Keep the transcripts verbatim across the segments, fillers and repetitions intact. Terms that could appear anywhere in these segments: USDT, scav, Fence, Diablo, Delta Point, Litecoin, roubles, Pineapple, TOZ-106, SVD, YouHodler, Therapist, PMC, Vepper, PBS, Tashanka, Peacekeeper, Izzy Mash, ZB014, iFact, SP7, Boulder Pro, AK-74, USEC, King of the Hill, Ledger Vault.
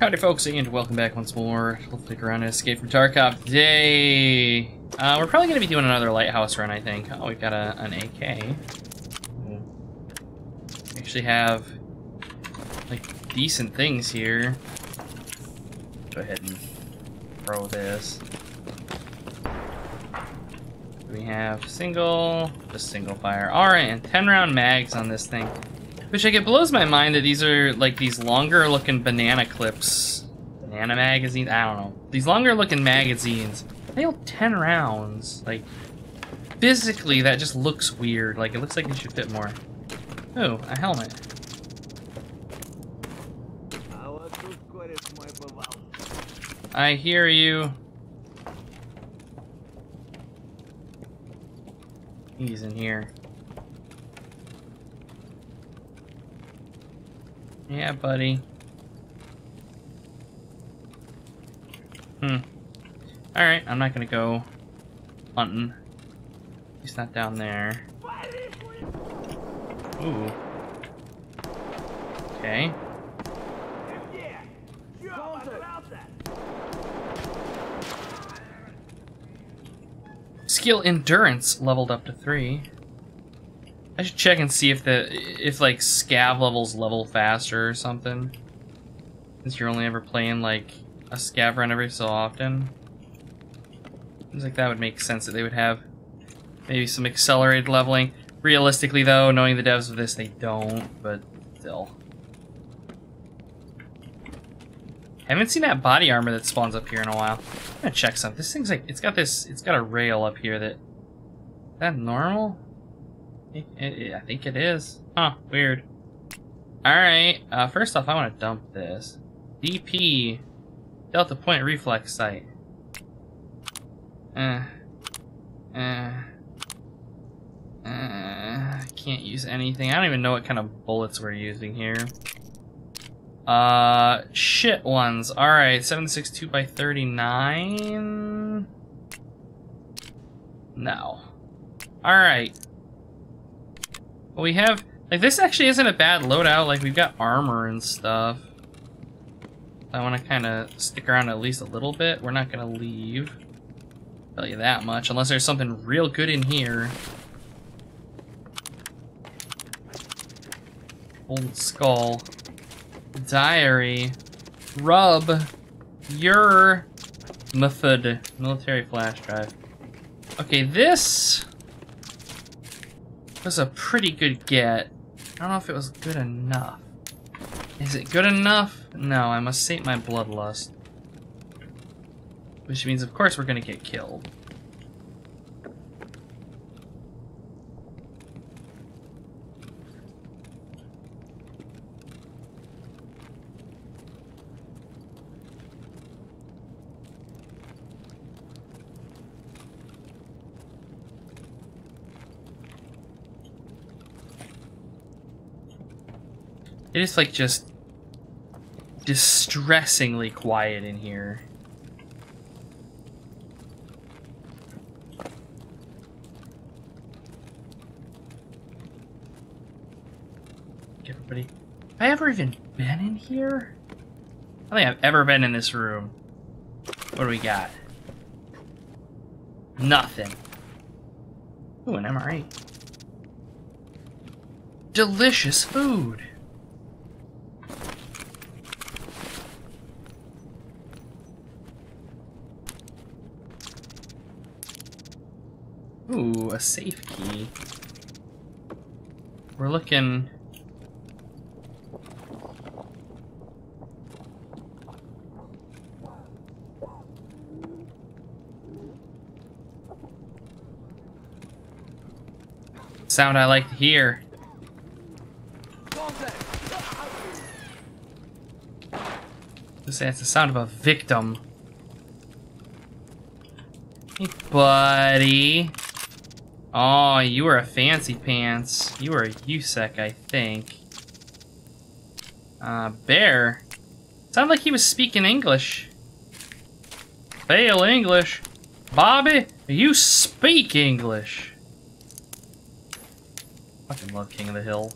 Howdy folks, and welcome back once more. Let's take around and Escape from Tarkov today. Uh, we're probably going to be doing another lighthouse run, I think. Oh, we've got a, an A K. We actually have, like, decent things here. Go ahead and throw this. We have single, just single fire. Alright, and ten round mags on this thing. Which, like, it blows my mind that these are, like, these longer-looking banana clips. Banana magazines? I don't know. These longer-looking magazines. They hold ten rounds. Like, physically, that just looks weird. Like, it looks like it should fit more. Oh, a helmet. I hear you. He's in here. Yeah, buddy. Hmm. Alright, I'm not gonna go hunting. He's not down there. Ooh. Okay. Skill endurance leveled up to three. I should check and see if the if like scav levels level faster or something. Since you're only ever playing like a scav run every so often. Seems like that would make sense that they would have maybe some accelerated leveling. Realistically though, knowing the devs of this, they don't, but still. I haven't seen that body armor that spawns up here in a while. I'm gonna check something. This thing's like it's got this it's got a rail up here that is that normal? It, it, I think it is. Huh, weird. Alright, uh, first off, I want to dump this. D P, Delta Point Reflex Sight. Uh, uh, uh, can't use anything. I don't even know what kind of bullets we're using here. Uh, shit ones. Alright, seven sixty-two by thirty-nine? No. Alright. Well, we have, like, this actually isn't a bad loadout. Like, we've got armor and stuff. I want to kind of stick around at least a little bit. We're not going to leave. Tell you that much, unless there's something real good in here. Old skull. Diary. Rub. Your. Method. Military flash drive. Okay, this was a pretty good get. I don't know if it was good enough. Is it good enough? No, I must sate my bloodlust. Which means, of course, we're gonna get killed. It is, like, just distressingly quiet in here. Everybody, have I ever even been in here? I don't think I've ever been in this room. What do we got? Nothing. Ooh, an M R E. Delicious food. Ooh, a safe key. We're looking. Sound I like to hear. Just say it's the sound of a victim. Hey, buddy. Oh, you were a fancy pants. You were a U S E C, I think. Uh, Bear. Sounded like he was speaking English. Fail English. Bobby, you speak English. Fucking love King of the Hill.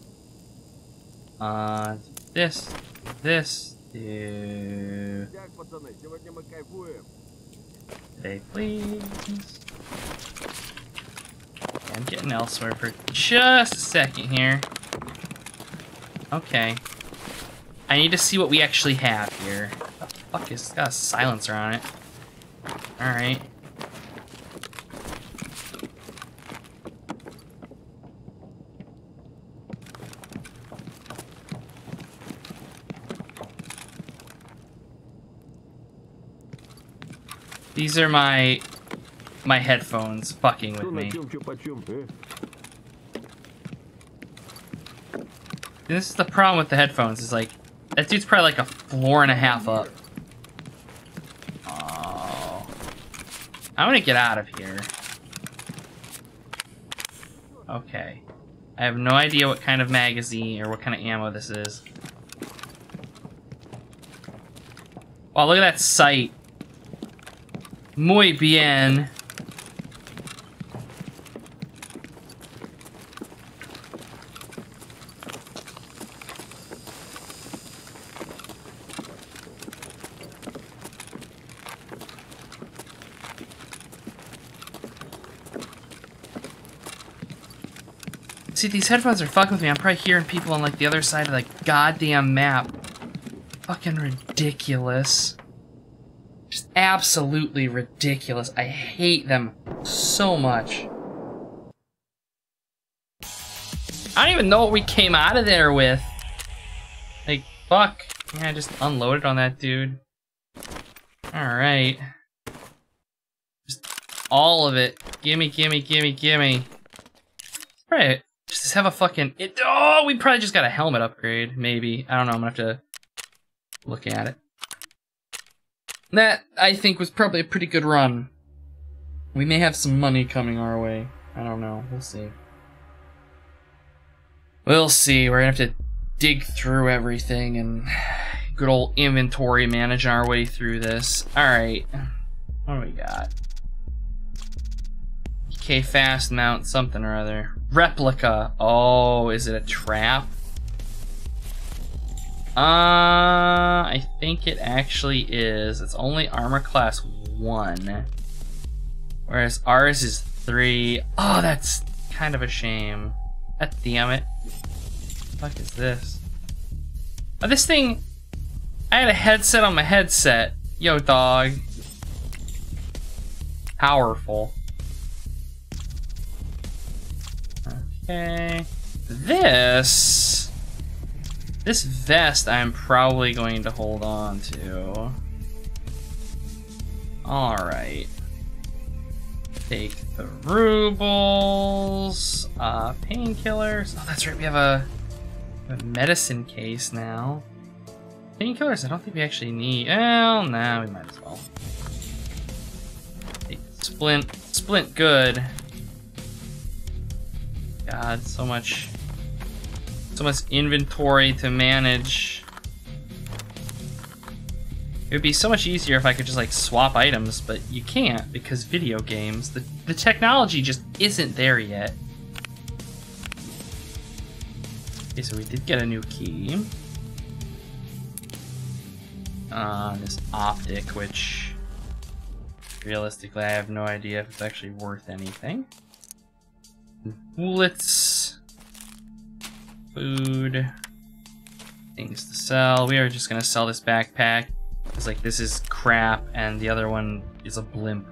Uh, this, this, do... Today, please. I'm getting elsewhere for just a second here. Okay. I need to see what we actually have here. What the fuck is... It's got a silencer on it. Alright. These are my my headphones fucking with me. This is the problem with the headphones, is like that dude's probably like a floor and a half up. Oh. I'm gonna get out of here. Okay. I have no idea what kind of magazine or what kind of ammo this is. Wow, look at that sight. Muy bien. See, these headphones are fucking with me. I'm probably hearing people on like the other side of the goddamn map. Fucking ridiculous. Just absolutely ridiculous. I hate them so much. I don't even know what we came out of there with. Like, fuck. Yeah, I just unloaded on that dude. Alright. Just all of it. Gimme, gimme, gimme, gimme. Right. Just have a fucking... It oh, we probably just got a helmet upgrade, maybe. I don't know, I'm gonna have to look at it. That, I think, was probably a pretty good run. We may have some money coming our way. I don't know. We'll see. We'll see. We're gonna have to dig through everything and good old inventory managing our way through this. Alright. What do we got? E K fast mount something or other. Replica. Oh, is it a trap? Uh, I think it actually is. It's only armor class one, whereas ours is three. Oh, that's kind of a shame. God damn it. What the fuck is this? Oh, this thing... I had a headset on my headset. Yo, dog. Powerful. Okay. This... This vest I'm probably going to hold on to. Alright. Take the rubles, uh, painkillers. Oh, that's right, we have a, a medicine case now. Painkillers I don't think we actually need. Well, nah, we might as well. Take the splint. Splint good. God, so much... So much inventory to manage. It would be so much easier if I could just like swap items, but you can't because video games, the, the technology just isn't there yet. Okay, so we did get a new key. Uh, this optic, which realistically I have no idea if it's actually worth anything. Bullets. Food, things to sell. We are just gonna sell this backpack. It's like this is crap, and the other one is a blimp.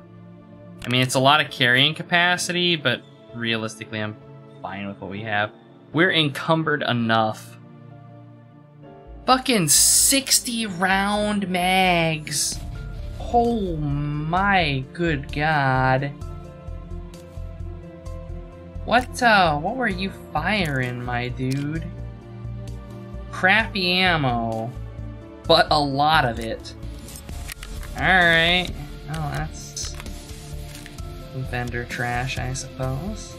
I mean, it's a lot of carrying capacity, but realistically, I'm fine with what we have. We're encumbered enough. Fucking sixty round mags. Oh my good god. What, uh, what were you firing, my dude? Crappy ammo, but a lot of it. Alright. Oh, that's vendor trash, I suppose.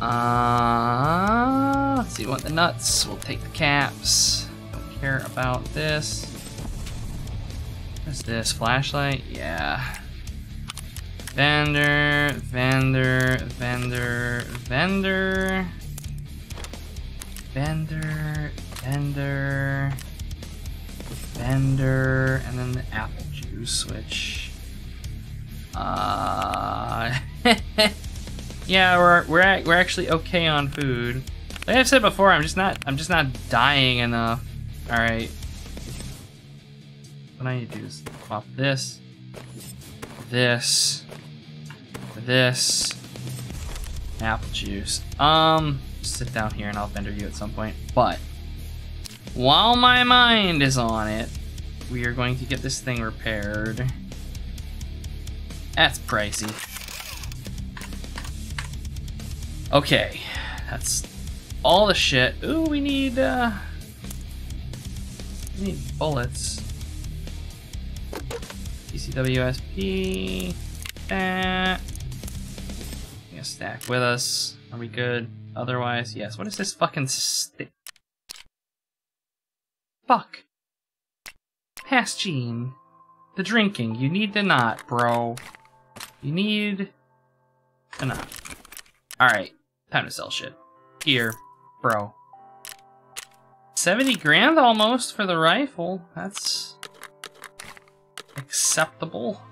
Uh, let's see, what the nuts. We'll take the caps. Don't care about this. What's this? Flashlight? Yeah. Vendor, vendor, vendor, vendor, vendor, vendor, Defender, and then the apple juice, which... Uh... yeah, we're we're we're actually okay on food. Like I've said before, I'm just not I'm just not dying enough. All right. What I need to do is pop this, this, this, apple juice. Um, sit down here and I'll vendor you at some point. But while my mind is on it, we are going to get this thing repaired. That's pricey. Okay, that's all the shit. Ooh, we need uh, we need bullets. P C W S P. That. I'm gonna stack with us. Are we good? Otherwise, yes. What is this fucking stick? Fuck. Pass gene. The drinking. You need the knot, bro. You need the knot. All right. Time to sell shit. Here, bro. seventy grand almost for the rifle. That's acceptable.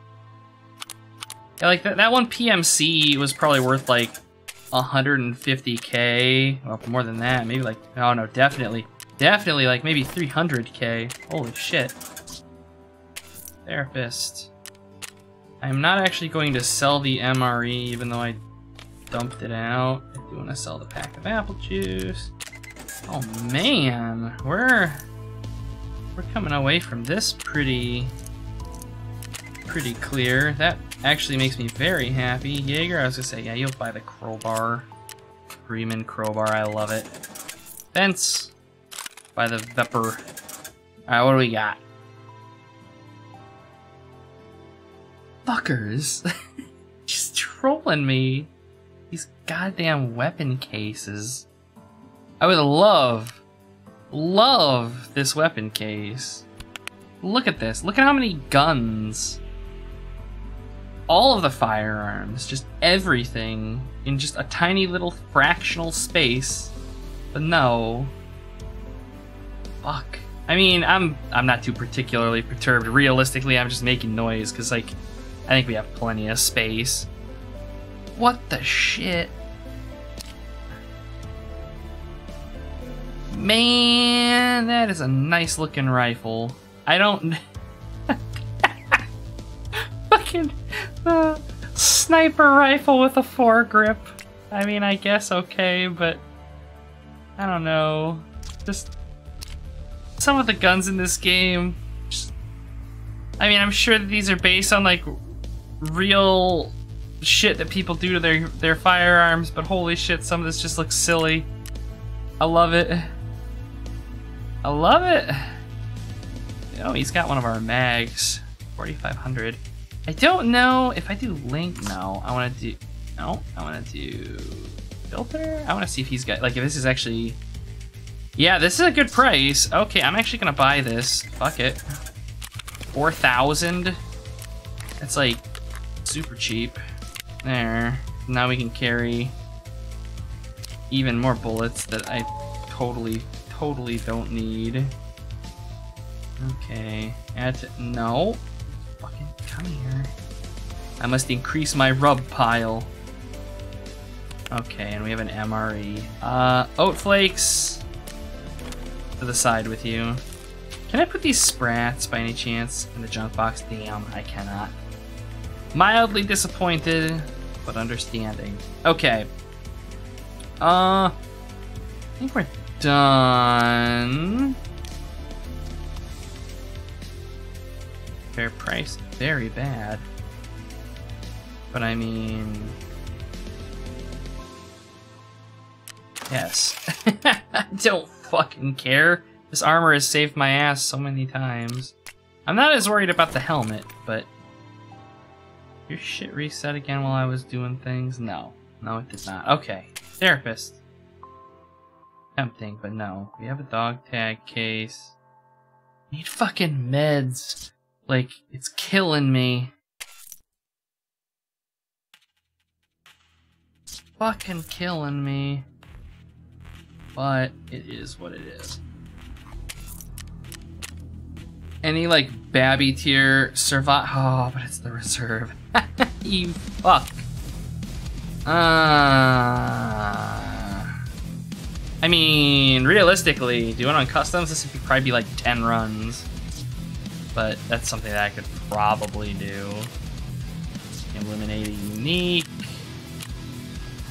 Yeah, like that, that one P M C was probably worth like one hundred fifty K. Well, more than that. Maybe like, oh no, definitely. Definitely like maybe three hundred K. Holy shit. Therapist. I'm not actually going to sell the M R E even though I dumped it out. I do want to sell the pack of apple juice. Oh man, we're we're coming away from this pretty pretty clear. That actually makes me very happy. Jaeger, I was gonna say, yeah, you'll buy the crowbar. Freeman crowbar, I love it. Fence, buy the Vepper. All right, what do we got? Fuckers, just trolling me. These goddamn weapon cases. I would love, love this weapon case. Look at this. Look at how many guns. All of the firearms, just everything in just a tiny little fractional space. But no. Fuck. I mean, I'm I'm not too particularly perturbed. Realistically, I'm just making noise because like I think we have plenty of space. What the shit? Man, that is a nice looking rifle. I don't... Fucking uh, sniper rifle with a foregrip. I mean, I guess okay, but I don't know. Just some of the guns in this game. Just, I mean, I'm sure that these are based on like real shit that people do to their their firearms, but holy shit, some of this just looks silly. I love it. I love it. Oh, he's got one of our mags, forty-five hundred. I don't know if I do link. No, I want to do. No, I want to do filter. I want to see if he's got like if this is actually. Yeah, this is a good price. Okay, I'm actually gonna buy this. Fuck it. Four thousand. That's like super cheap. There. Now we can carry even more bullets that I totally, totally don't need. Okay. Add to, no. Fucking come here. I must increase my rub pile. Okay, and we have an M R E. Uh, oat flakes. To the side with you. Can I put these sprats by any chance in the junk box? Damn, I cannot. Mildly disappointed, but understanding. Okay. Uh, I think we're done. Fair price, very bad. But I mean... Yes. I don't fucking care. This armor has saved my ass so many times. I'm not as worried about the helmet, but... Your shit reset again while I was doing things? No. No, it did not. Okay. Therapist. Tempting, but no. We have a dog tag case. I need fucking meds. Like, it's killing me. It's fucking killing me. But it is what it is. any like babby tier survive. Oh, but it's the reserve. You fuck. Uh, I mean, realistically, doing on customs, this would probably be like ten runs. But that's something that I could probably do. Eliminate a unique.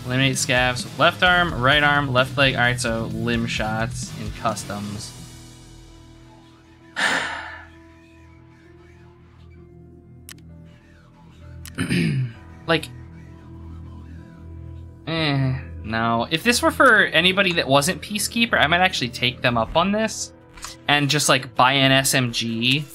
Eliminate scavs with left arm, right arm, left leg. All right, so limb shots in customs. Like, eh, no. If this were for anybody that wasn't Peacekeeper, I might actually take them up on this and just like buy an S M G,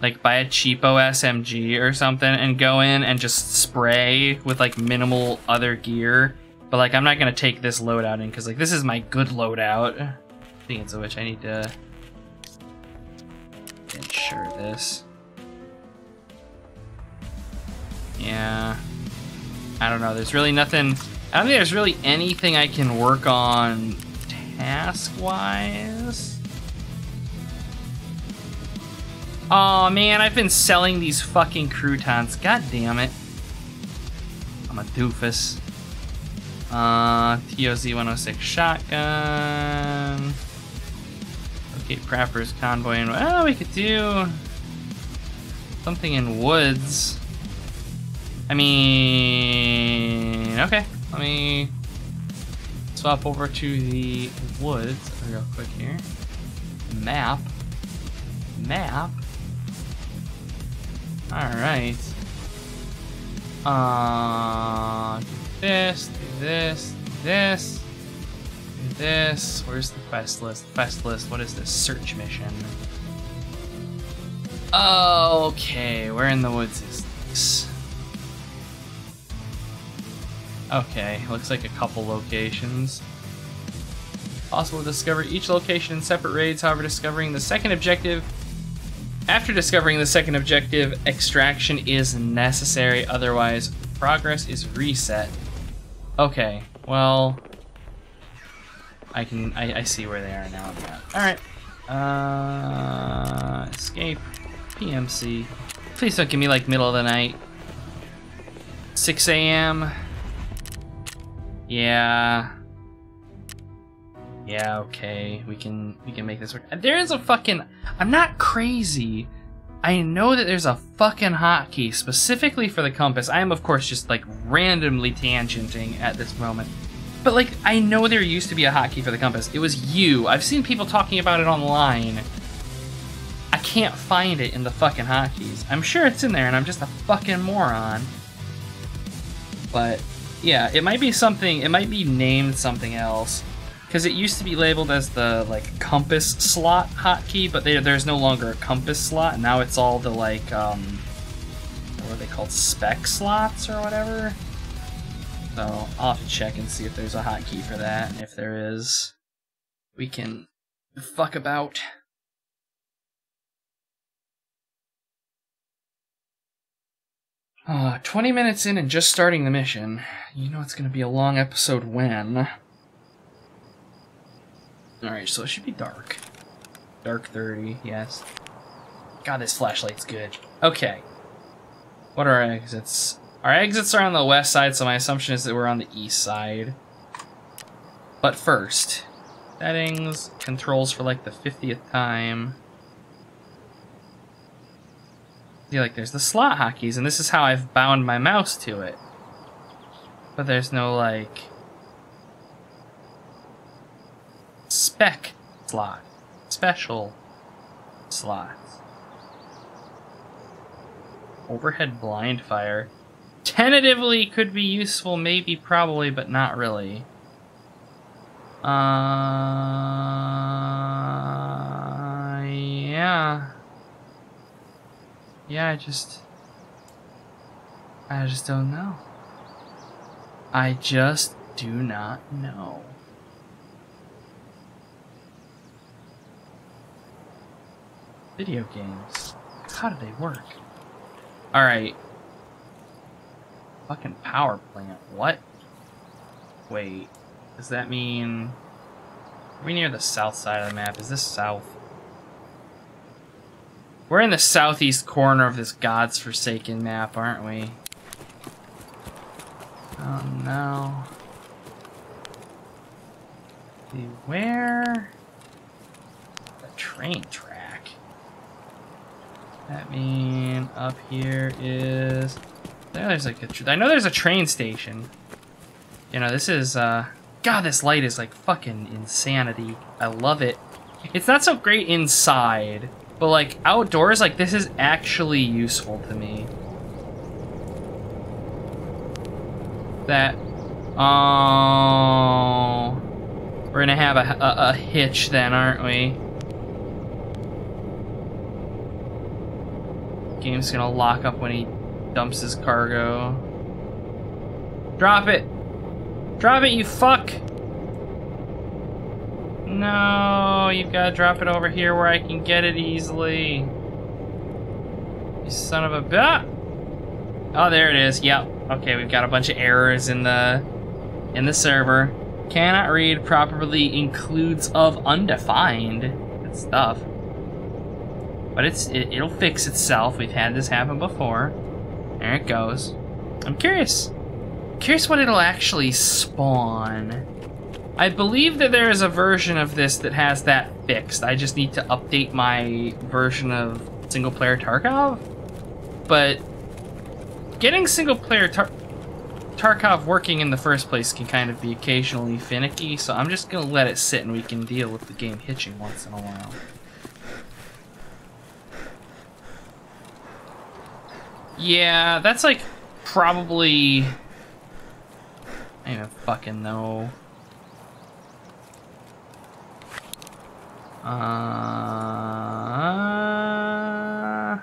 like buy a cheapo S M G or something and go in and just spray with like minimal other gear. But like, I'm not gonna take this loadout in because like this is my good loadout. Speaking of which, I need to ensure this. Yeah, I don't know. There's really nothing. I don't think there's really anything I can work on task-wise. Oh man, I've been selling these fucking croutons. God damn it! I'm a doofus. Uh, T O Z one oh six shotgun. Okay, Prapper's convoy. And well, we could do something in woods. I mean, okay, let me swap over to the woods real quick here. Map. Map. Alright. Uh, do this, do this, do this, do this. Where's the quest list? Quest list, what is this? Search mission. Okay, where in the woods is this? Okay, looks like a couple locations. Possible to discover each location in separate raids, however discovering the second objective. After discovering the second objective, extraction is necessary, otherwise progress is reset. Okay, well, I can, I, I see where they are now. Alright, uh, escape, P M C. Please don't give me like middle of the night, six A M Yeah. Yeah, okay. We can we can make this work. There is a fucking I'm not crazy. I know that there's a fucking hotkey specifically for the compass. I am of course just like randomly tangenting at this moment. But like I know there used to be a hotkey for the compass. It was U. I've seen people talking about it online. I can't find it in the fucking hotkeys. I'm sure it's in there and I'm just a fucking moron. But yeah, it might be something, it might be named something else, because it used to be labeled as the, like, compass slot hotkey, but they, there's no longer a compass slot. Now it's all the, like, um, what are they called, spec slots or whatever? So I'll have to check and see if there's a hotkey for that, and if there is, we can fuck about. Uh, twenty minutes in and just starting the mission. You know it's gonna be a long episode when. Alright, so it should be dark. Dark thirty, yes. God, this flashlight's good. Okay. What are our exits? Our exits are on the west side, so my assumption is that we're on the east side. But first, settings, controls for like the fiftieth time. See, like, there's the slot hotkeys, and this is how I've bound my mouse to it. But there's no, like, spec slot, special slot. Overhead blind fire. Tentatively could be useful, maybe, probably, but not really. Uh, yeah. Yeah, I just, I just don't know. I just do not know. Video games, how do they work? All right. Fucking power plant, what? Wait, does that mean, are we near the south side of the map? Is this south? We're in the southeast corner of this god's-forsaken map, aren't we? Oh no. Beware the train track. That mean up here is there, there's like a, I know there's a train station. You know, this is uh God, this light is like fucking insanity. I love it. It's not so great inside, but like outdoors, like this is actually useful to me. That, oh, we're gonna have a, a, a hitch then, aren't we? Game's gonna lock up when he dumps his cargo. Drop it! Drop it, you fuck! No, you've gotta drop it over here where I can get it easily. You son of a bitch! Oh, there it is, yep. Okay, we've got a bunch of errors in the in the server. Cannot read properly includes of undefined. Good stuff. But it's it, it'll fix itself. We've had this happen before. There it goes. I'm curious. Curious what it'll actually spawn. I believe that there is a version of this that has that fixed. I just need to update my version of single player Tarkov. But getting single-player tar Tarkov working in the first place can kind of be occasionally finicky, so I'm just gonna let it sit and we can deal with the game hitching once in a while. Yeah, that's like probably... I don't even fucking know. Uh...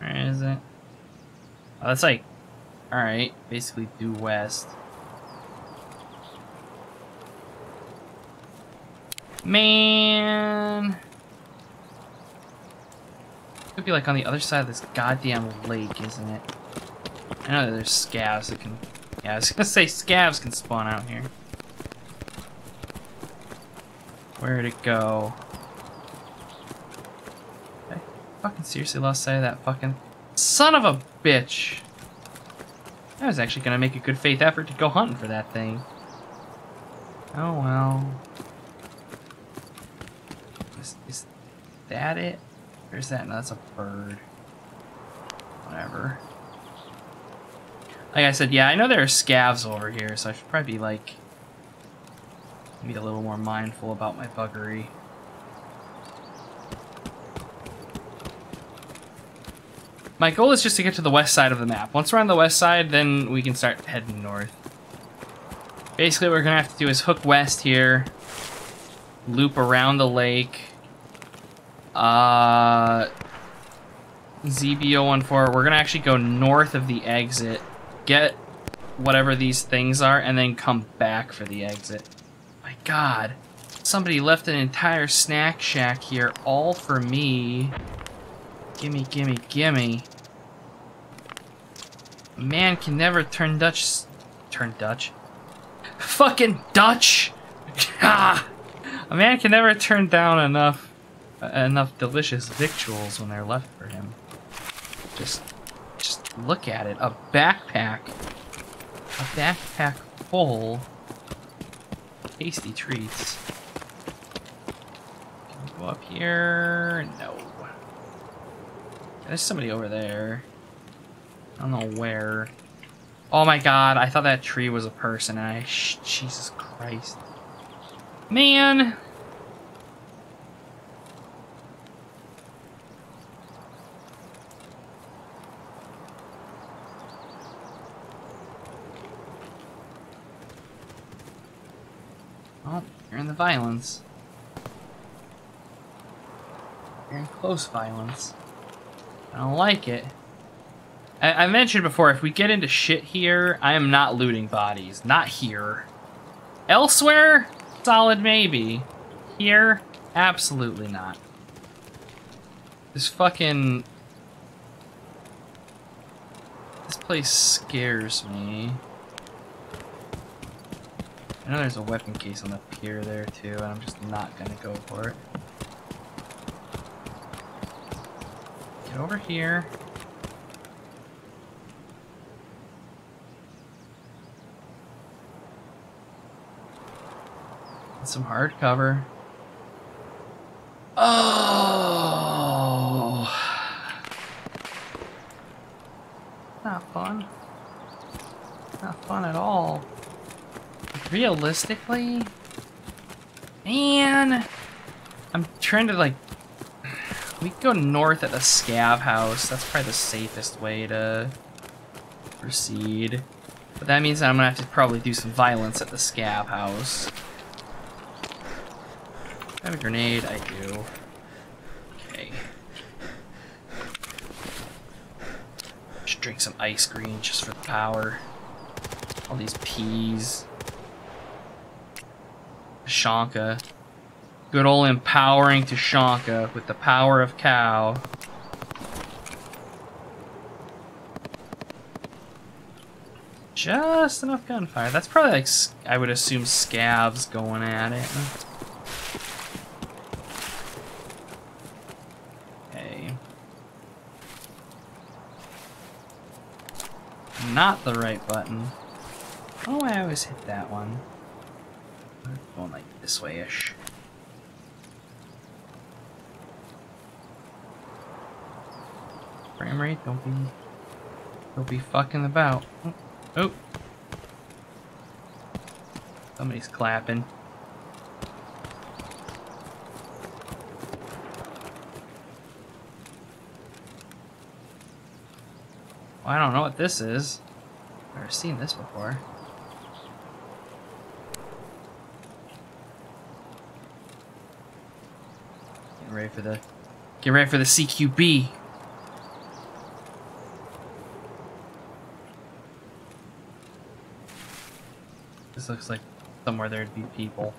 Where is it? Oh, that's like, alright, basically due west. Man! It could be like on the other side of this goddamn lake, isn't it? I know that there's scavs that can... Yeah, I was gonna say scavs can spawn out here. Where'd it go? I fucking seriously lost sight of that fucking... Son of a bitch! I was actually gonna make a good faith effort to go hunting for that thing. Oh well. Is, is that it? Or is that? No, that's a bird. Whatever. Like I said, yeah, I know there are scavs over here, so I should probably be like... be a little more mindful about my buggery. My goal is just to get to the west side of the map. Once we're on the west side, then we can start heading north. Basically, what we're gonna have to do is hook west here, loop around the lake. Uh, Z B zero one four, we're gonna actually go north of the exit, get whatever these things are, and then come back for the exit. My God, somebody left an entire snack shack here, all for me. Gimme, gimme, gimme. Man can never turn Dutch... S turn Dutch? Fucking Dutch! Ah! A man can never turn down enough... Uh, enough delicious victuals when they're left for him. Just... Just look at it. A backpack. A backpack full... tasty treats. Can we go up here? No. There's somebody over there. I don't know where. Oh my God, I thought that tree was a person. And I, sh Jesus Christ. Man! Oh, you're in the violence. You're in close violence. I don't like it. I, I mentioned before, if we get into shit here, I am not looting bodies. Not here. Elsewhere? Solid maybe. Here? Absolutely not. This fucking... This place scares me. I know there's a weapon case on the pier there too, and I'm just not gonna go for it. Get over here. Get some hard cover. Oh! Not fun. Not fun at all. Realistically? Man! I'm trying to, like... We can go north at the scav house. That's probably the safest way to proceed. But that means that I'm gonna have to probably do some violence at the scav house. I have a grenade, I do. Okay. Should drink some ice green just for the power. All these peas. Tashanka. Good ol' empowering Tashanka with the power of cow. Just enough gunfire. That's probably like, I would assume, scavs going at it. Not the right button. Oh, I always hit that one. I'm going like this way-ish. Frame rate, don't be, don't be fucking about. Oh, oh. Somebody's clapping. Well, I don't know what this is. Never seen this before. Get ready for the get ready for the C Q B. This looks like somewhere there'd be people.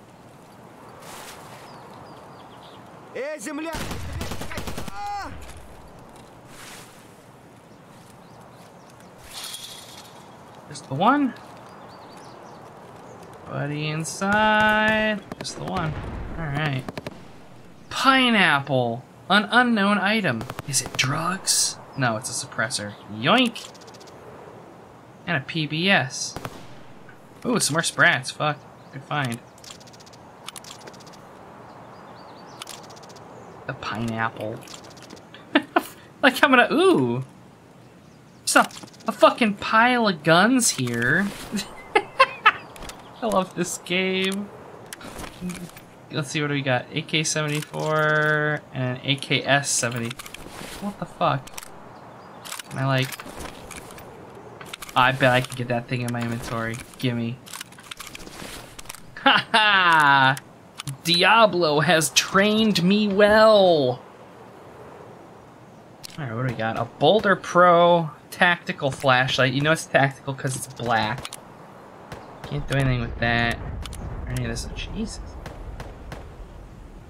Just the one. Buddy inside. Just the one. Alright. Pineapple! An unknown item. Is it drugs? No, it's a suppressor. Yoink! And a P B S. Ooh, some more sprats. Fuck. Good find. The pineapple. Like, I'm gonna. Ooh! Stop. A fucking pile of guns here. I love this game. Let's see what we got. A K seventy-four and A K S seventy. What the fuck? Am I like... I bet I can get that thing in my inventory. Gimme. Ha ha! Diablo has trained me well! Alright, what do we got? A Boulder Pro... tactical flashlight. You know it's tactical because it's black. Can't do anything with that. Or any of this. Jesus.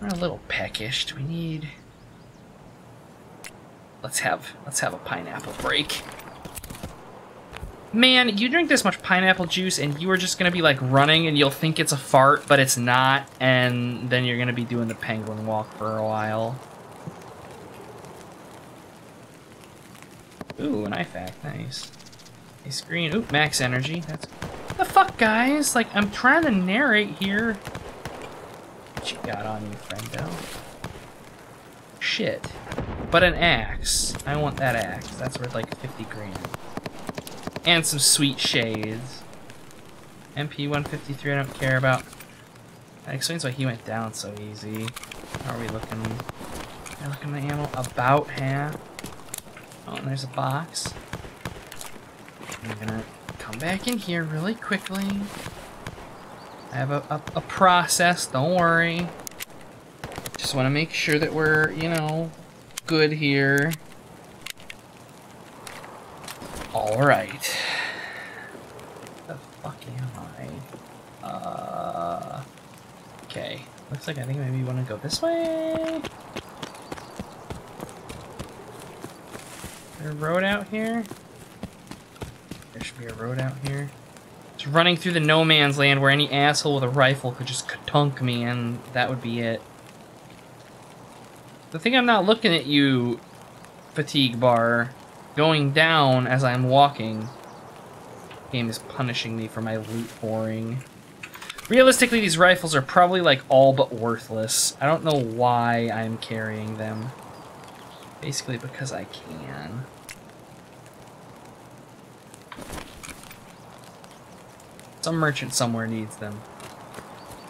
We're a little peckish. Do we need... Let's have, let's have a pineapple break. Man, you drink this much pineapple juice and you are just going to be like running and you'll think it's a fart, but it's not. And then you're going to be doing the penguin walk for a while. Ooh, an iFact, nice. A screen, ooh, max energy. That's what the fuck, guys. Like, I'm trying to narrate here. What you got on you, friendo? Shit. But an axe. I want that axe. That's worth like fifty grand. And some sweet shades. M P one fifty-three, I don't care about. That explains why he went down so easy. How are we looking? Are we looking at the ammo? About half. Oh, and there's a box. I'm gonna come back in here really quickly. I have a, a, a process, don't worry. Just want to make sure that we're, you know, good here. Alright. Where the fuck am I? Uh, okay. Looks like I think maybe you want to go this way? Is there a road out here? There should be a road out here. It's running through the no man's land where any asshole with a rifle could just katunk me and that would be it. The thing I'm not looking at you, fatigue bar going down as I'm walking. The game is punishing me for my loot pouring. Realistically, these rifles are probably like all but worthless. I don't know why I'm carrying them. Basically because I can. Some merchant somewhere needs them.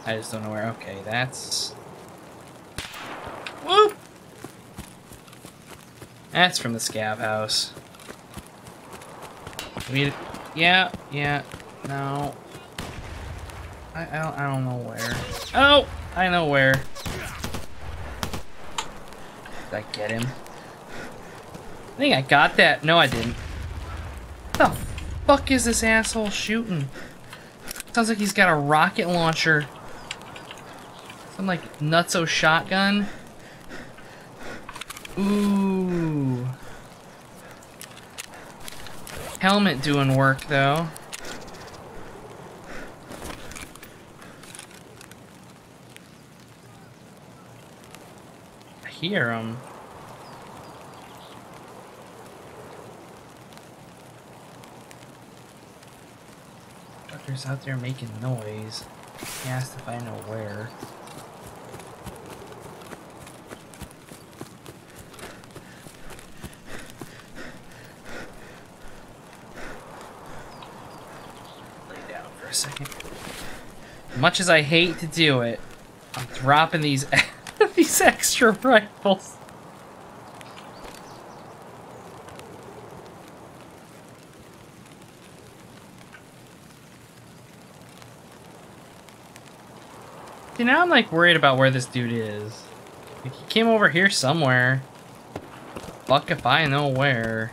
I just don't know where. Okay, that's... Whoop! That's from the scab house. We... Yeah, yeah, no. I, I, don't, I don't know where. Oh! I know where. Did I get him? I think I got that. No, I didn't. What the fuck is this asshole shooting? Sounds like he's got a rocket launcher. Some, like, nutso shotgun. Ooh. Helmet doing work, though. I hear him. Truckers out there making noise. He asked if I know where. A second. Much as I hate to do it, I'm dropping these these extra rifles. See, now I'm like worried about where this dude is. Like, he came over here somewhere. Fuck if I know where.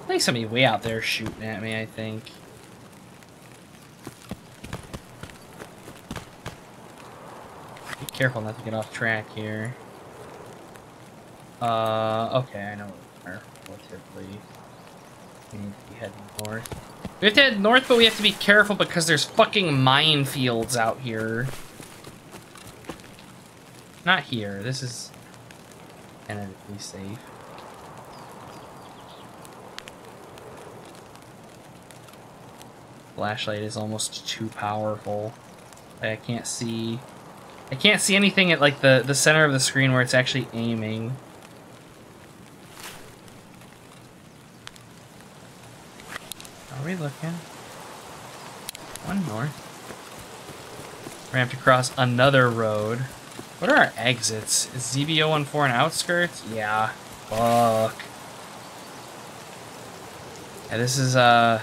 I think somebody way out there shooting at me, I think. Be careful not to get off track here. Uh, okay, I know where relatively. We need to be heading north. We have to head north, but we have to be careful because there's fucking minefields out here. Not here, this is tentatively safe. Flashlight is almost too powerful. I can't see. I can't see anything at like the the center of the screen where it's actually aiming. Are we looking? One north. We're gonna have to cross another road. What are our exits? Is Z B zero one four an outskirts? Yeah. Fuck. Yeah, this is uh.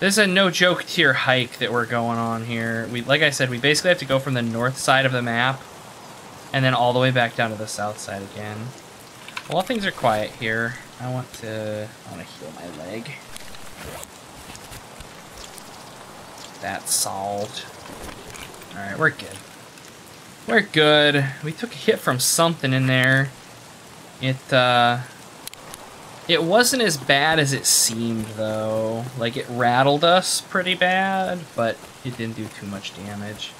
This is a no-joke tier hike that we're going on here. We, like I said, we basically have to go from the north side of the map and then all the way back down to the south side again. While things are quiet here, I want to... I want to heal my leg. That's solved. Alright, we're good. We're good. We took a hit from something in there. It, uh... It wasn't as bad as it seemed, though. Like, it rattled us pretty bad, but it didn't do too much damage.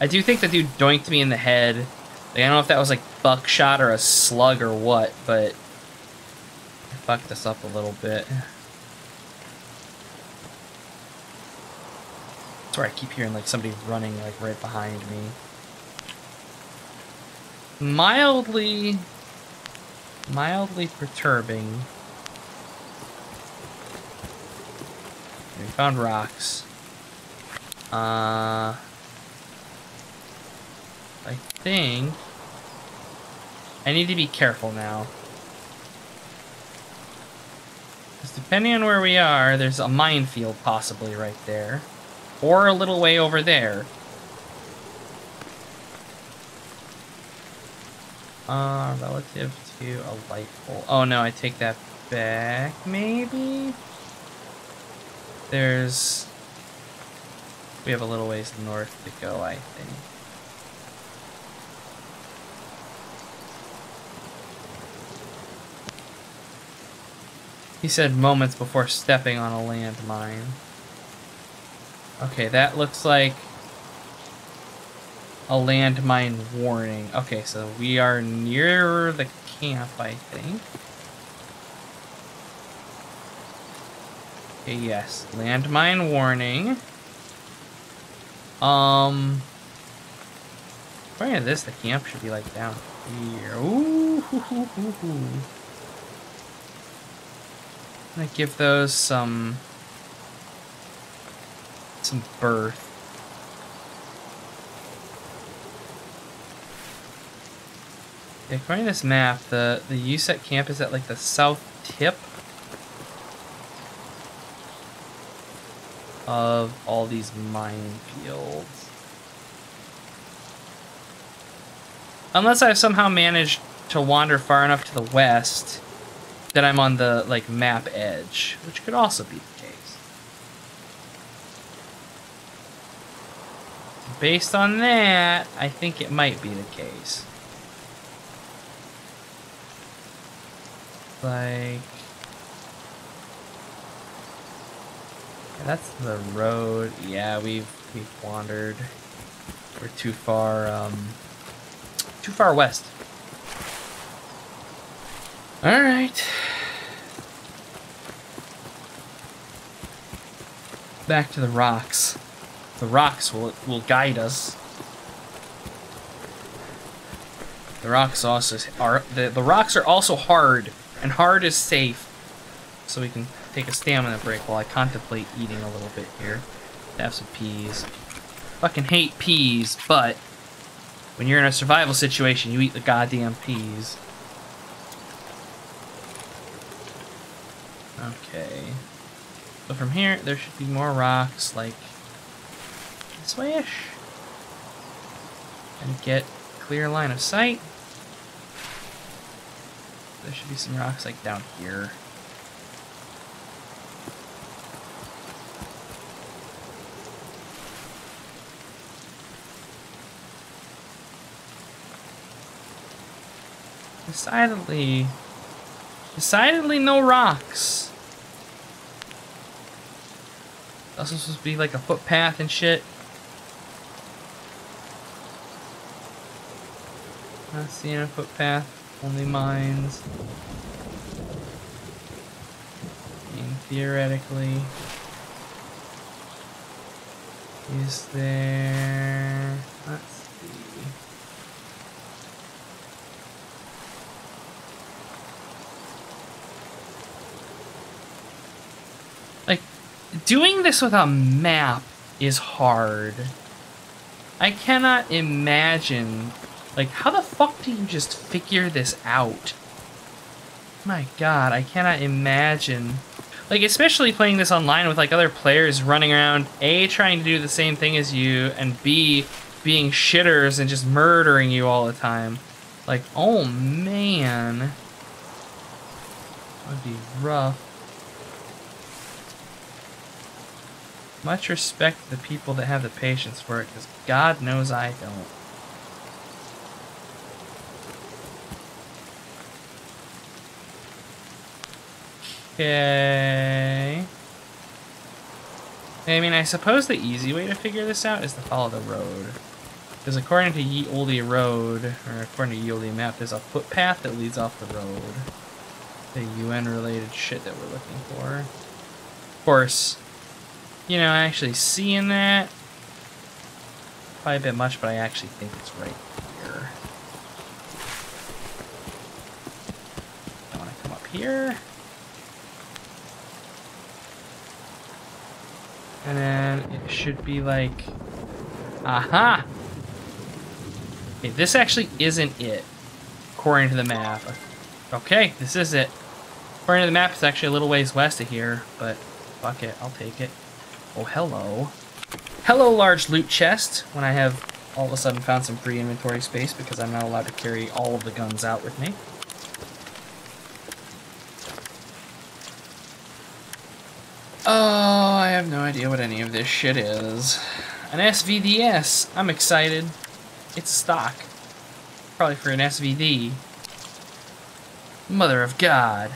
I do think the dude doinked me in the head. Like, I don't know if that was, like, buckshot or a slug or what, but... it fucked us up a little bit. That's where I keep hearing, like, somebody running, like, right behind me. Mildly... Mildly perturbing... We found rocks. Uh, I think I need to be careful now. Because depending on where we are, there's a minefield possibly right there. Or a little way over there. Uh, relative to a light pole. Oh no, I take that back, maybe? There's... We have a little ways north to go, I think. He said moments before stepping on a landmine. Okay, that looks like... A landmine warning. Okay, so we are near the camp, I think. Okay, yes. Landmine warning. Um... According to this, the camp should be, like, down here. Ooh, hoo, hoo, hoo, hoo. I'm gonna give those some... some birth. Yeah, according to this map, the, the U S E C camp is at, like, the south tip of all these minefields. Unless I've somehow managed to wander far enough to the west that I'm on the, like, map edge, which could also be the case. Based on that, I think it might be the case. Like... yeah, that's the road. Yeah, we've, we've wandered. We're too far, um... too far west. All right. Back to the rocks. The rocks will will guide us. The rocks also are the the rocks are also hard, and hard is safe. So we can take a stamina break while I contemplate eating a little bit here. Have some peas. Fucking hate peas, but. When you're in a survival situation, you eat the goddamn peas. Okay. So from here, there should be more rocks, like... this way-ish. And get clear line of sight. There should be some rocks, like, down here. Decidedly, decidedly no rocks. That's supposed to be like a footpath and shit. Not seeing a footpath, only mines. I mean, theoretically, is there? Let's see. Doing this with a map is hard. I cannot imagine, like, how the fuck do you just figure this out? My god, I cannot imagine. Like, especially playing this online with, like, other players running around, A, trying to do the same thing as you, and B, being shitters and just murdering you all the time. Like, oh man. That would be rough. Much respect to the people that have the patience for it, because God knows I don't. Okay. I mean, I suppose the easy way to figure this out is to follow the road. Because according to Ye Olde Road, or according to Ye Olde Map, there's a footpath that leads off the road. The U N-related shit that we're looking for. Of course... you know, actually seeing that, probably a bit much, but I actually think it's right here. I want to come up here. And then it should be like, aha! Okay, this actually isn't it, according to the map. Okay, this is it. According to the map, it's actually a little ways west of here, but fuck it, I'll take it. Oh, hello. Hello, large loot chest, when I have all of a sudden found some free inventory space because I'm not allowed to carry all of the guns out with me. Oh, I have no idea what any of this shit is. An S V D S. I'm excited. It's stock. Probably for an S V D. Mother of God.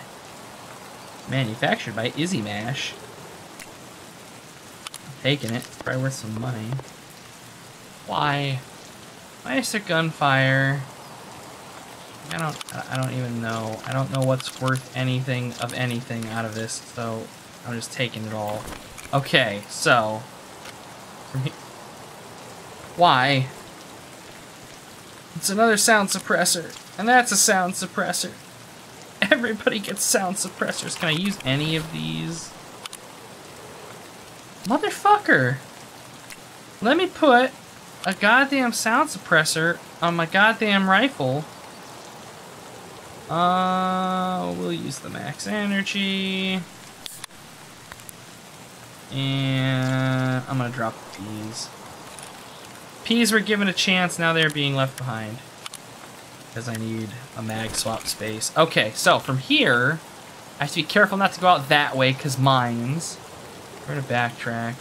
Manufactured by Izzy Mash. Taking it. Probably worth some money. Why? Why is there gunfire? I don't, I don't even know. I don't know what's worth anything of anything out of this, so I'm just taking it all. Okay, so... Why? It's another sound suppressor, and that's a sound suppressor. Everybody gets sound suppressors. Can I use any of these? Motherfucker! Let me put a goddamn sound suppressor on my goddamn rifle. Uh, we'll use the max energy. And I'm gonna drop the peas. Peas were given a chance, now they're being left behind. Because I need a mag swap space. Okay, so from here, I have to be careful not to go out that way, because mines. We're gonna backtrack.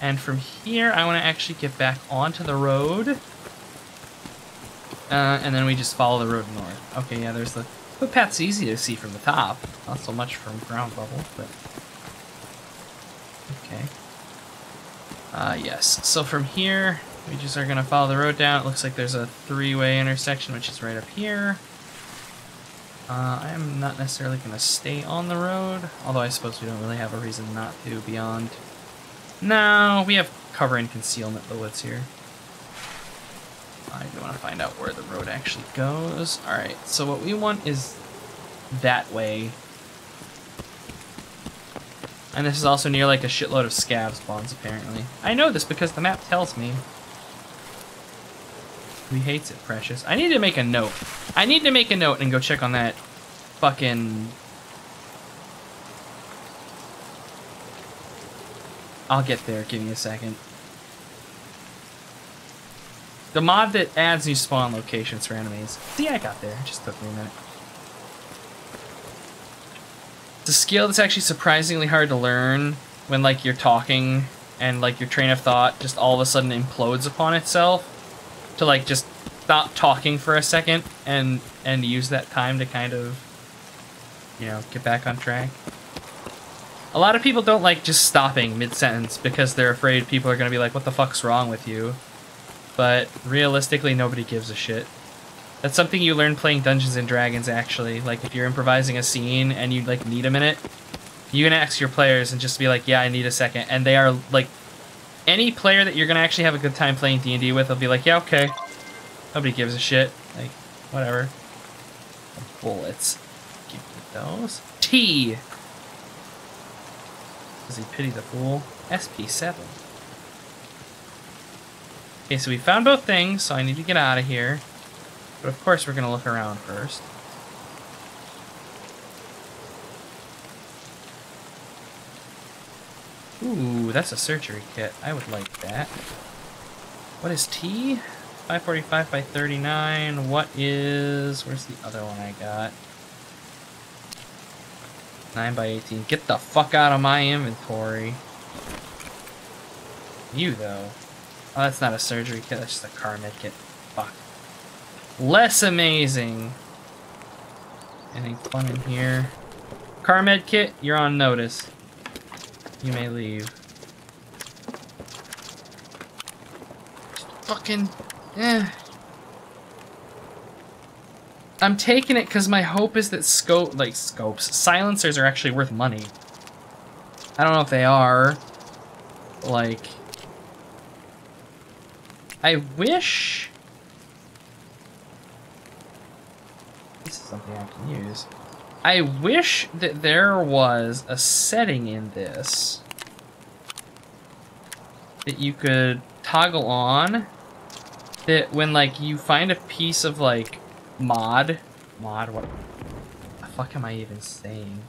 And from here, I wanna actually get back onto the road. Uh, and then we just follow the road north. Okay, yeah, there's the footpath's easy to see from the top. Not so much from ground level, but... Okay. Uh, yes, so from here, we just are gonna follow the road down. It looks like there's a three-way intersection, which is right up here. Uh, I am not necessarily gonna stay on the road, although I suppose we don't really have a reason not to beyond... No, we have cover and concealment bullets here. I do want to find out where the road actually goes. Alright, so what we want is that way. And this is also near like a shitload of scab spawns, apparently. I know this because the map tells me. We hates it, precious. I need to make a note. I need to make a note and go check on that fucking... I'll get there, give me a second. The mod that adds new spawn locations for enemies. See, I got there. It just took me a minute. It's a skill that's actually surprisingly hard to learn when, like, you're talking and, like, your train of thought just all of a sudden implodes upon itself. To, like, just stop talking for a second and, and use that time to kind of, you know, get back on track. A lot of people don't like just stopping mid-sentence because they're afraid people are going to be like, what the fuck's wrong with you? But realistically, nobody gives a shit. That's something you learn playing Dungeons and Dragons, actually. Like, if you're improvising a scene and you, like, need a minute, you can ask your players and just be like, yeah, I need a second. And they are, like, any player that you're going to actually have a good time playing D and D with will be like, yeah, okay. Nobody gives a shit. Like, whatever. Bullets. Give me those. T! Does he pity the fool? S P seven. Okay, so we found both things, so I need to get out of here. But of course we're gonna look around first. Ooh, that's a surgery kit. I would like that. What is T? five forty-five by thirty-nine. What is... Where's the other one I got? nine by eighteen. Get the fuck out of my inventory. You, though. Oh, that's not a surgery kit, that's just a car med kit. Fuck. Less amazing! Anything fun in here? Car med kit, you're on notice. You may leave. Just fucking... Eh. I'm taking it because my hope is that scope... Like, scopes. Silencers are actually worth money. I don't know if they are. Like... I wish... This is something I can use. I wish that there was a setting in this that you could toggle on that when, like, you find a piece of, like, mod... Mod? What the fuck am I even saying?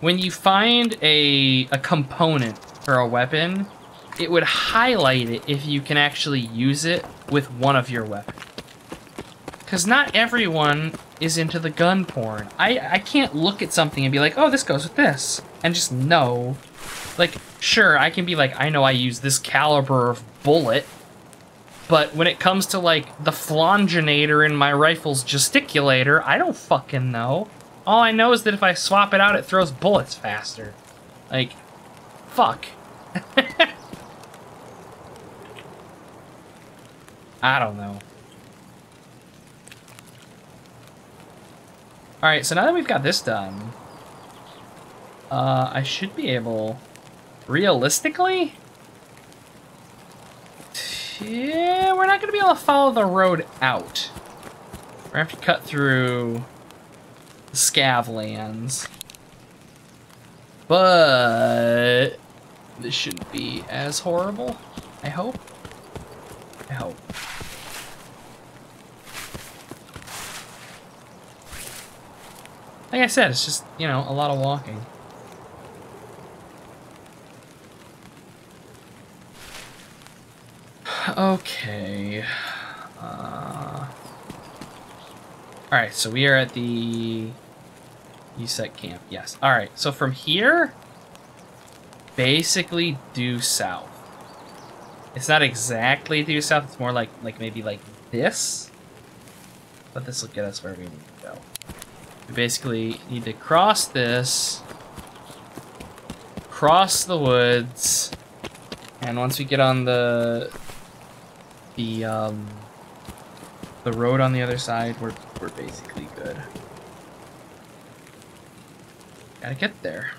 When you find a, a component for a weapon... It would highlight it if you can actually use it with one of your weapons. Because not everyone is into the gun porn. I, I can't look at something and be like, oh, this goes with this. And just know. Like, sure, I can be like, I know I use this caliber of bullet. But when it comes to, like, the flagellator in my rifle's gesticulator, I don't fucking know. All I know is that if I swap it out, it throws bullets faster. Like, fuck. I don't know. Alright, so now that we've got this done, uh, I should be able, realistically, yeah, we're not going to be able to follow the road out. We're going to have to cut through the scav lands. But this shouldn't be as horrible, I hope. I hope. Like I said, it's just, you know, a lot of walking. Okay. Uh, Alright, so we are at the U S E C camp, yes. Alright, so from here, basically due south. It's not exactly due south, it's more like, like maybe like this. But this will get us where we need to go. We basically need to cross this, cross the woods, and once we get on the the um, the road on the other side, we're we're basically good. Gotta get there.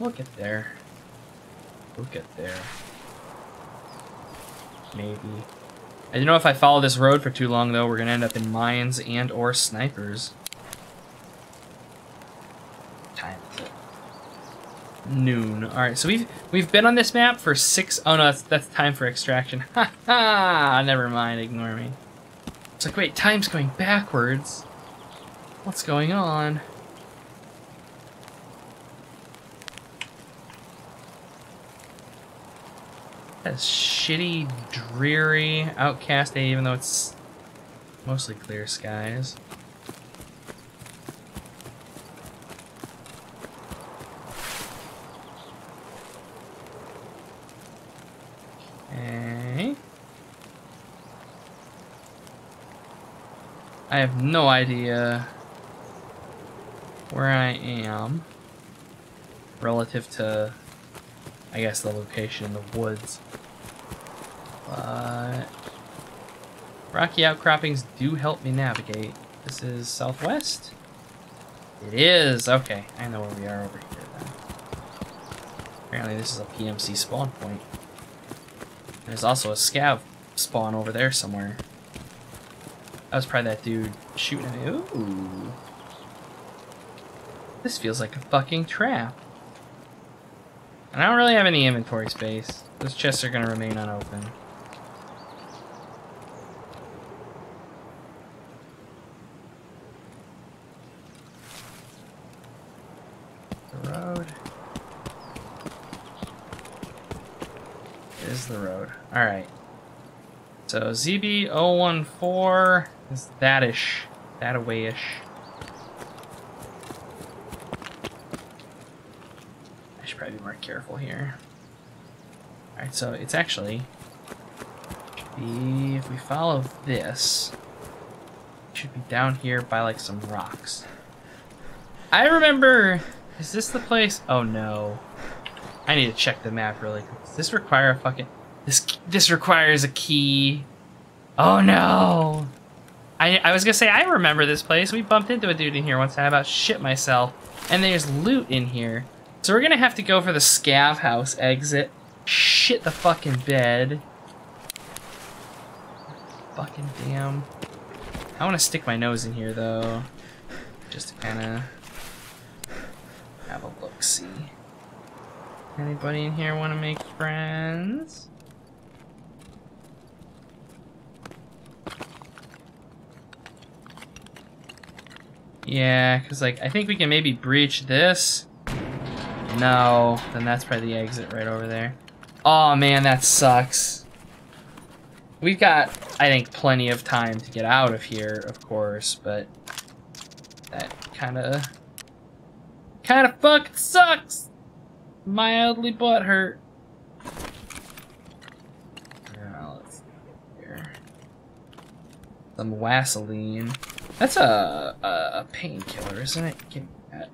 We'll get there. We'll get there. Maybe. I don't know if I follow this road for too long though. We're gonna end up in mines and or snipers. Noon. All right, so we've we've been on this map for six. Oh no, that's, that's time for extraction. Ha ha! Never mind. Ignore me. It's like wait, time's going backwards. What's going on? That's shitty, dreary, outcast day. Even though it's mostly clear skies. I have no idea where I am relative to, I guess, the location in the woods. But rocky outcroppings do help me navigate. This is southwest? It is! Okay, I know where we are over here then. Apparently this is a P M C spawn point. There's also a scav spawn over there somewhere. That was probably that dude shooting at me. Ooh. This feels like a fucking trap. And I don't really have any inventory space. Those chests are gonna remain unopened. The road. It is the road. Alright. So Z B zero one four is that-ish, that-away-ish. I should probably be more careful here. Alright, so it's actually, should be, if we follow this, it should be down here by like some rocks. I remember, is this the place? Oh no. I need to check the map really quick. Does this require a fucking... This this requires a key. Oh no! I I was gonna say I remember this place. We bumped into a dude in here once and I about shit myself. And there's loot in here, so we're gonna have to go for the scav house exit. Shit the fucking bed. Fucking damn. I want to stick my nose in here though, just to kind of have a look see. Anybody in here want to make friends? Yeah, because, like, I think we can maybe breach this. No, then that's probably the exit right over there. Oh, man, that sucks. We've got, I think, plenty of time to get out of here, of course, but that kind of, kind of fucking sucks. Mildly butthurt. Now, let's get here. Some Vaseline. That's a, a, a painkiller, isn't it? Give me that.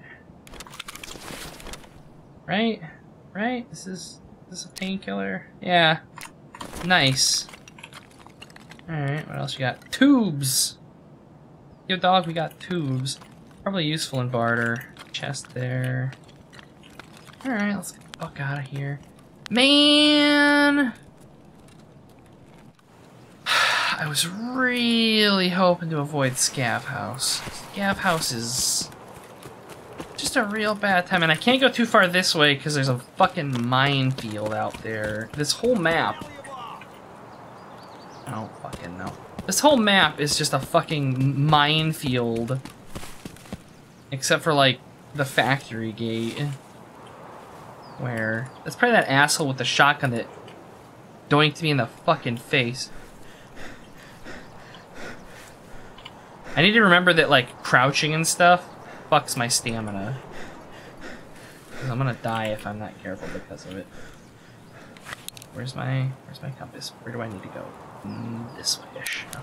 Right? Right? This is, this is a painkiller? Yeah. Nice. Alright, what else you got? Tubes! Yo dog, we got tubes. Probably useful in barter. Chest there. Alright, let's get the fuck out of here. Man! I was really hoping to avoid Scav House. Scav House is just a real bad time, and I can't go too far this way because there's a fucking minefield out there. This whole map... I don't fucking know. This whole map is just a fucking minefield. Except for, like, the factory gate. Where... That's probably that asshole with the shotgun that doinked me in the fucking face. I need to remember that, like, crouching and stuff fucks my stamina. 'Cause I'm gonna die if I'm not careful because of it. Where's my... Where's my compass? Where do I need to go? Mm, this way-ish. Okay.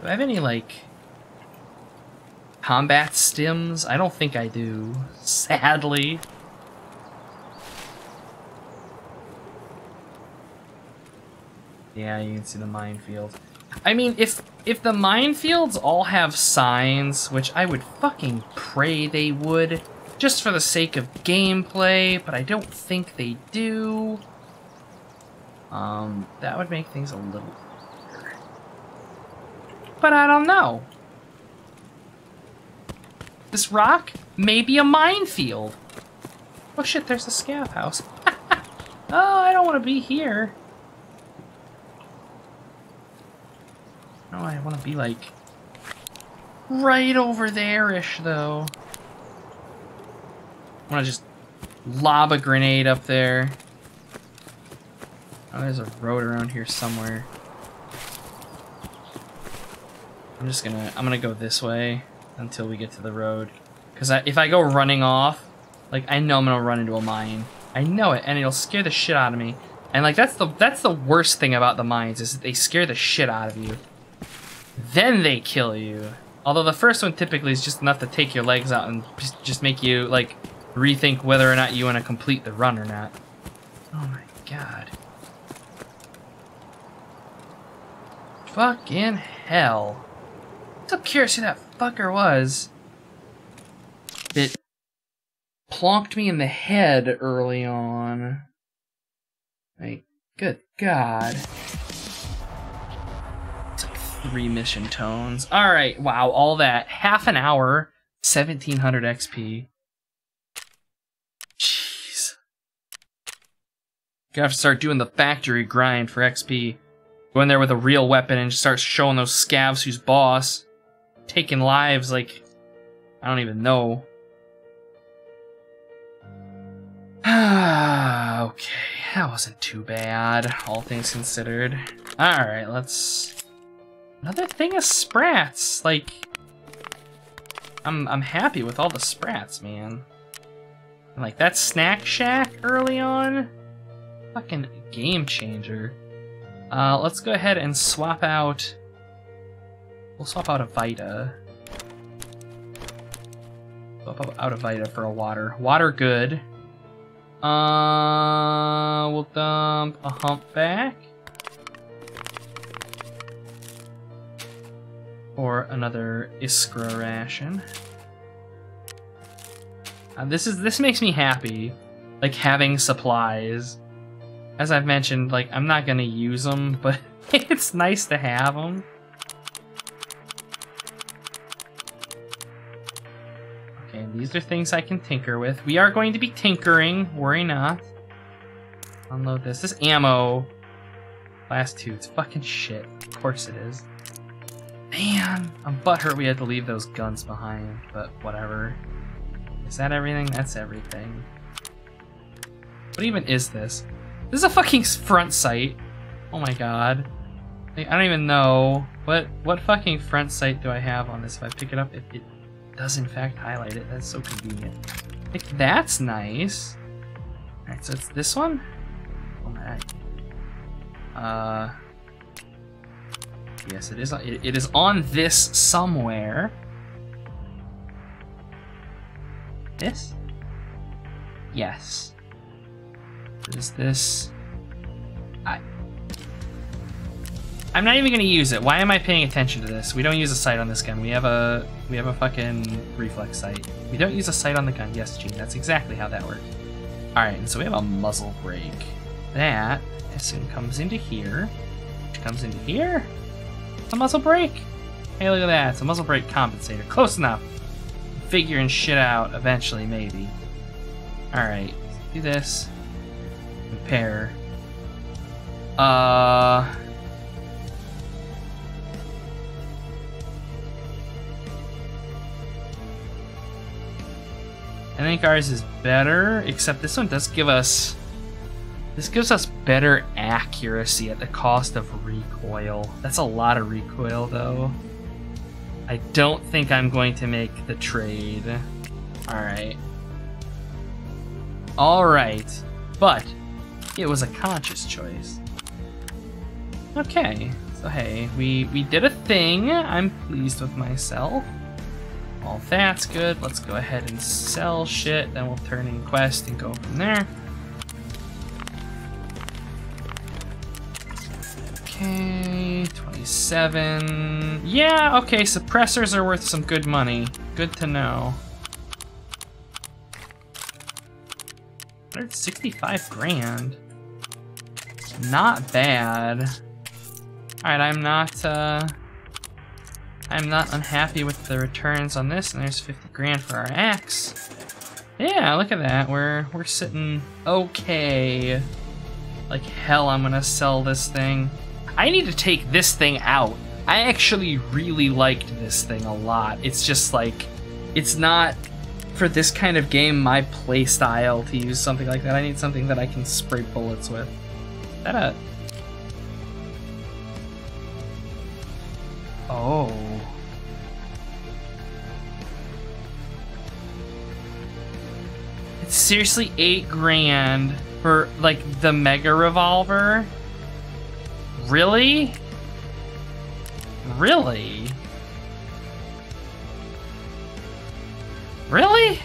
Do I have any, like... combat stims? I don't think I do. Sadly. Yeah, you can see the minefield. I mean, if if the minefields all have signs, which I would fucking pray they would, just for the sake of gameplay, but I don't think they do. Um, that would make things a little better. But I don't know. This rock may be a minefield. Oh shit, there's the scav house. Oh, I don't want to be here. No, I want to be, like, right over there-ish, though. I want to just lob a grenade up there. Oh, there's a road around here somewhere. I'm just gonna... I'm gonna go this way until we get to the road. Because I, if I go running off, like, I know I'm gonna run into a mine. I know it, and it'll scare the shit out of me. And, like, that's the, that's the worst thing about the mines, is that they scare the shit out of you. Then they kill you. Although the first one typically is just enough to take your legs out and just make you, like, rethink whether or not you want to complete the run or not. Oh my god. Fucking hell. I'm so curious who that fucker was that plonked me in the head early on. Like, good god. Three mission tones. All right, wow, all that. Half an hour, seventeen hundred X P. Jeez. Gotta have to start doing the factory grind for X P. Go in there with a real weapon and just start showing those scavs who's boss. Taking lives like... I don't even know. Okay, that wasn't too bad, all things considered. All right, let's... Another thing is sprats. Like, I'm I'm happy with all the sprats, man. And like that snack shack early on, fucking game changer. Uh, let's go ahead and swap out. We'll swap out a Vita. Swap out a Vita for a water. Water good. Uh, we'll dump a humpback. Or another Iskra ration. Uh, this is this makes me happy, like having supplies. As I've mentioned, like I'm not gonna use them, but it's nice to have them. Okay, these are things I can tinker with. We are going to be tinkering. Worry not. Unload this. This ammo, last two. It's fucking shit. Of course it is. Man, I'm butthurt we had to leave those guns behind, but whatever. Is that everything? That's everything. What even is this? This is a fucking front sight. Oh my god. Like, I don't even know. What what fucking front sight do I have on this? If I pick it up, it, it does in fact highlight it. That's so convenient. Like, that's nice. Alright, so it's this one? Oh my god. Uh... Yes, it is. It, it is on this somewhere. This? Yes. What is this? I. I'm not even gonna use it. Why am I paying attention to this? We don't use a sight on this gun. We have a we have a fucking reflex sight. We don't use a sight on the gun. Yes, Gene, that's exactly how that works. Alright, and so we have a muzzle brake. That I assume comes into here. Which comes into here? A muzzle brake! Hey, look at that. It's a muzzle brake compensator. Close enough. Figuring shit out eventually, maybe. Alright, do this. Repair. Uh... I think ours is better, except this one does give us... This gives us better accuracy at the cost of recoil. That's a lot of recoil, though. I don't think I'm going to make the trade. Alright. Alright. But it was a conscious choice. Okay. So, hey, we, we did a thing. I'm pleased with myself. All that's good. Let's go ahead and sell shit. Then we'll turn in quest and go from there. Okay, twenty-seven. Yeah, okay, suppressors are worth some good money. Good to know. one hundred sixty-five grand. Not bad. Alright, I'm not, uh... I'm not unhappy with the returns on this, and there's fifty grand for our axe. Yeah, look at that. We're, we're sitting okay. Like, hell, I'm gonna sell this thing. I need to take this thing out. I actually really liked this thing a lot. It's just like, it's not, for this kind of game, my play style to use something like that. I need something that I can spray bullets with. Is that a... Oh. It's seriously eight grand for, like, the mega revolver? Really? Really? Really?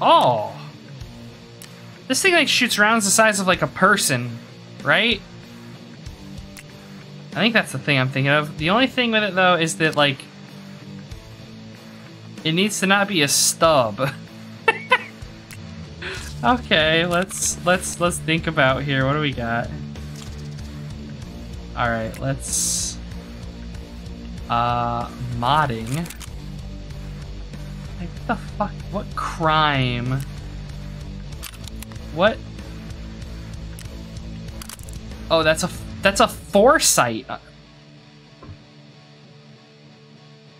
Oh. This thing like shoots rounds the size of like a person, right? I think that's the thing I'm thinking of. The only thing with it though is that like it needs to not be a stub. Okay, let's let's let's think about here. What do we got? All right, let's uh modding. Like what the fuck? What crime? What? Oh, that's a that's a foresight.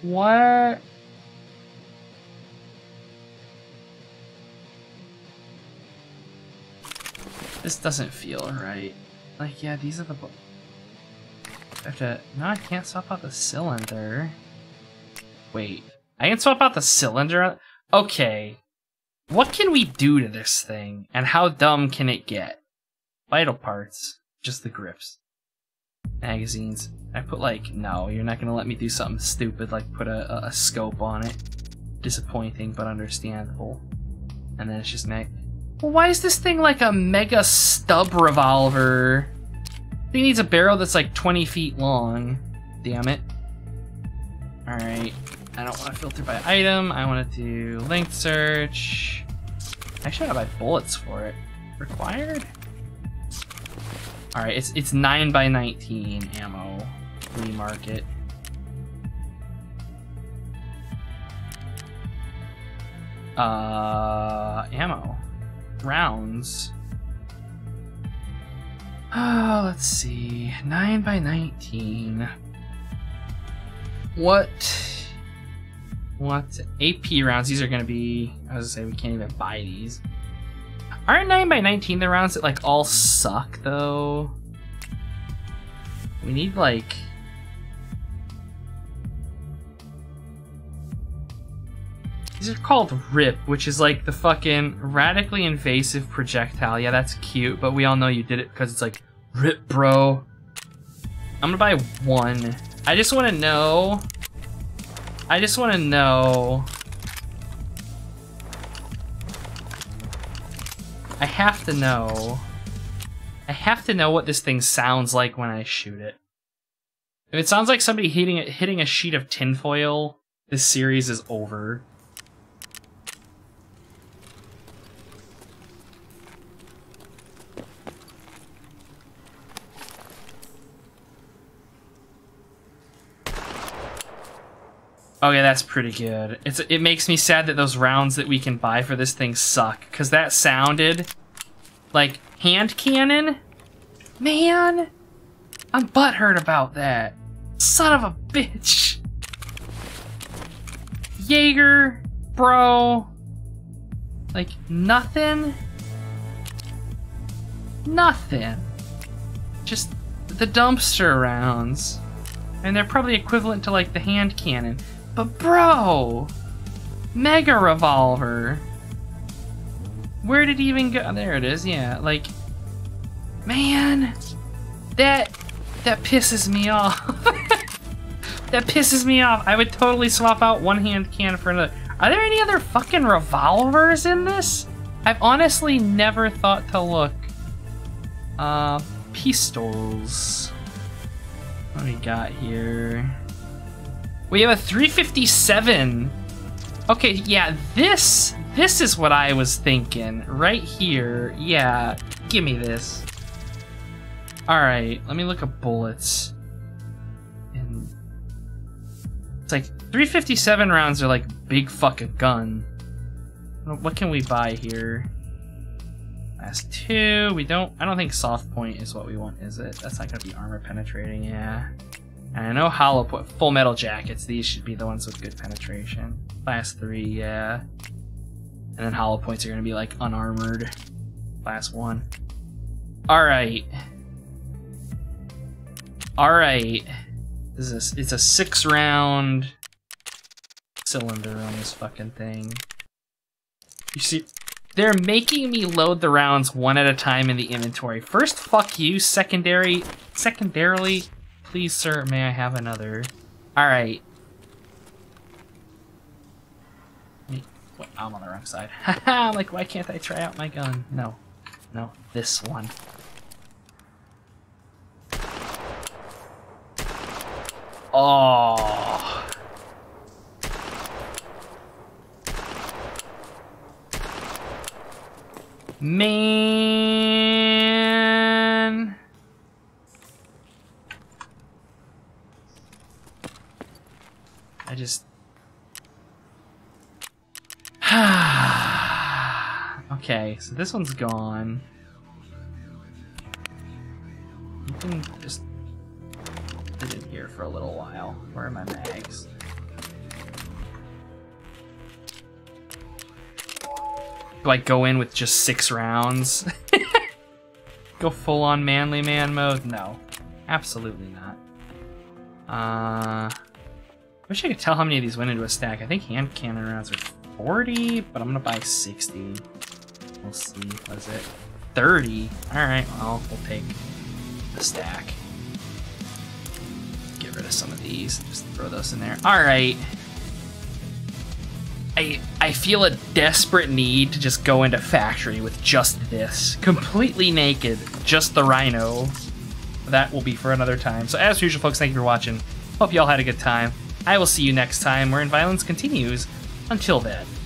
What? This doesn't feel right. Like, yeah, these are the... I have to... No, I can't swap out the cylinder. Wait. I can swap out the cylinder? Okay. What can we do to this thing? And how dumb can it get? Vital parts. Just the grips. Magazines. I put, like... No, you're not gonna let me do something stupid, like put a, a scope on it. Disappointing, but understandable. And then it's just... mag. Well, why is this thing like a mega stub revolver? I think it needs a barrel that's like twenty feet long. Damn it. Alright. I don't want to filter by item. I want to do length search. Actually, I gotta buy bullets for it. Required? Alright, it's it's nine by nineteen ammo. Flea market. Uh, ammo. Rounds. Oh, let's see. nine by nineteen. What? What? A P rounds. These are going to be... I was going to say, we can't even buy these. Aren't nine by nineteen the rounds that, like, all suck, though? We need, like... These are called Rip, which is like the fucking radically invasive projectile. Yeah, that's cute, but we all know you did it because it's like, Rip, bro. I'm gonna buy one. I just wanna know. I just wanna know. I have to know. I I have to know what this thing sounds like when I shoot it. If it sounds like somebody hitting it, hitting a sheet of tinfoil, this series is over. Okay, that's pretty good. It's it makes me sad that those rounds that we can buy for this thing suck, because that sounded like hand cannon? Man, I'm butthurt about that. Son of a bitch. Jaeger, bro. Like, nothing. Nothing. Just the dumpster rounds. And they're probably equivalent to, like, the hand cannon. But bro, mega revolver. Where did it even go? There it is. Yeah, like, man, that that pisses me off. That pisses me off. I would totally swap out one hand cannon for another. Are there any other fucking revolvers in this? I've honestly never thought to look. Uh, pistols. What do we got here? We have a three fifty-seven. Okay, yeah, this this is what I was thinking right here. Yeah, give me this. All right, let me look at bullets. And it's like three fifty-seven rounds are like big fucking gun. What can we buy here? Last two. We don't. I don't think soft point is what we want, is it? That's not gonna be armor penetrating. Yeah. And I know hollow point, full metal jackets, these should be the ones with good penetration. Class three, yeah. And then hollow points are gonna be like unarmored. Class one. Alright. Alright. This is a, it's a six round cylinder on this fucking thing. You see, they're making me load the rounds one at a time in the inventory. First, fuck you, secondary, secondarily. Please, sir, may I have another? Alright. I'm on the wrong side. Haha, like, why can't I try out my gun? No. No, this one. Oh. Man. I just... Okay, so this one's gone. You can just sit in here for a little while. Where are my mags? Do I go in with just six rounds? Go full on manly man mode? No, absolutely not. Uh... I wish I could tell how many of these went into a stack. I think hand cannon rounds are forty, but I'm gonna buy sixty. We'll see, what is it? thirty? Alright, well, we'll take the stack. Get rid of some of these, just throw those in there. Alright. I, I feel a desperate need to just go into factory with just this. Completely naked, just the rhino. That will be for another time. So as usual, folks, thank you for watching. Hope you all had a good time. I will see you next time, wherein violence continues. Until then.